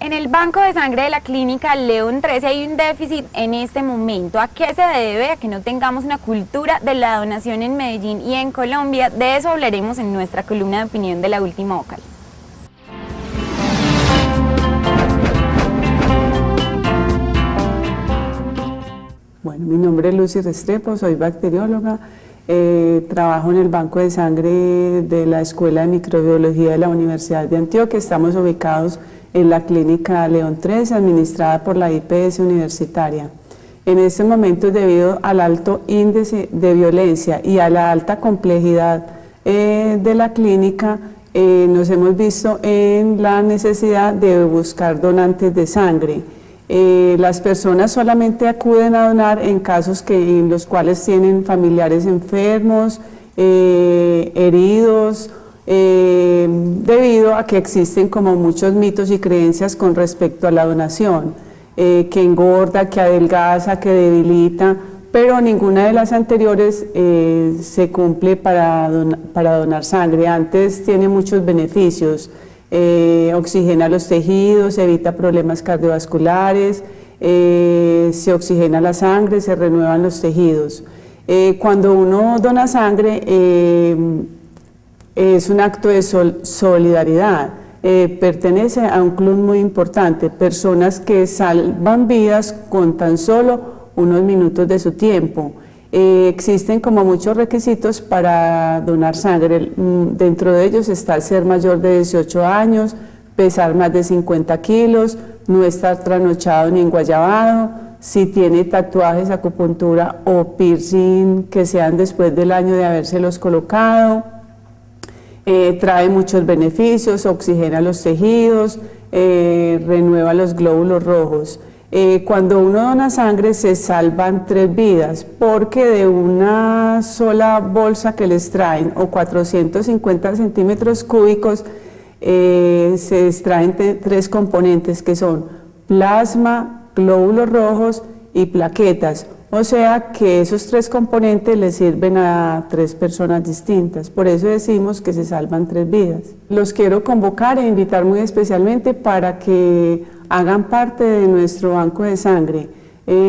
En el Banco de Sangre de la Clínica León XIII hay un déficit en este momento. ¿A qué se debe? A que no tengamos una cultura de la donación en Medellín y en Colombia. De eso hablaremos en nuestra columna de opinión de La Última Vocal. Bueno, mi nombre es Lucy Restrepo, soy bacterióloga. Trabajo en el Banco de Sangre de la Escuela de Microbiología de la Universidad de Antioquia. Estamos ubicados en la Clínica León XIII, administrada por la IPS Universitaria. En este momento, debido al alto índice de violencia y a la alta complejidad de la clínica, nos hemos visto en la necesidad de buscar donantes de sangre. Las personas solamente acuden a donar en casos en los cuales tienen familiares enfermos, heridos, debido a que existen como muchos mitos y creencias con respecto a la donación, que engorda, que adelgaza, que debilita, pero ninguna de las anteriores se cumple para donar sangre. Antes tiene muchos beneficios. Oxigena los tejidos, evita problemas cardiovasculares, se oxigena la sangre, se renuevan los tejidos. Cuando uno dona sangre es un acto de solidaridad, pertenece a un club muy importante, personas que salvan vidas con tan solo unos minutos de su tiempo. Existen como muchos requisitos para donar sangre. Dentro de ellos está el ser mayor de 18 años, pesar más de 50 kilos, no estar trasnochado ni enguayabado, si tiene tatuajes, acupuntura o piercing que sean después del año de habérselos colocado. Trae muchos beneficios, oxigena los tejidos, renueva los glóbulos rojos. Cuando uno dona sangre se salvan 3 vidas, porque de una sola bolsa que les traen o 450 centímetros cúbicos se extraen 3 componentes que son plasma, glóbulos rojos y plaquetas, o sea que esos 3 componentes les sirven a 3 personas distintas, por eso decimos que se salvan 3 vidas. Los quiero convocar e invitar muy especialmente para que hagan parte de nuestro Banco de Sangre,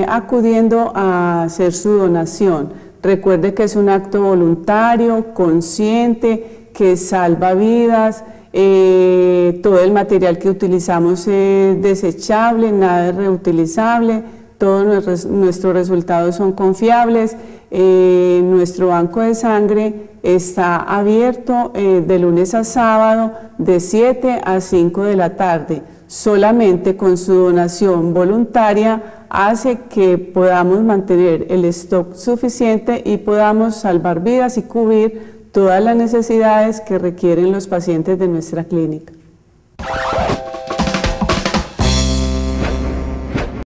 acudiendo a hacer su donación. Recuerde que es un acto voluntario, consciente, que salva vidas. Todo el material que utilizamos es desechable, nada es reutilizable, todos nuestros resultados son confiables. Nuestro Banco de Sangre está abierto de lunes a sábado de 7 a 5 de la tarde. Solamente con su donación voluntaria hace que podamos mantener el stock suficiente y podamos salvar vidas y cubrir todas las necesidades que requieren los pacientes de nuestra clínica.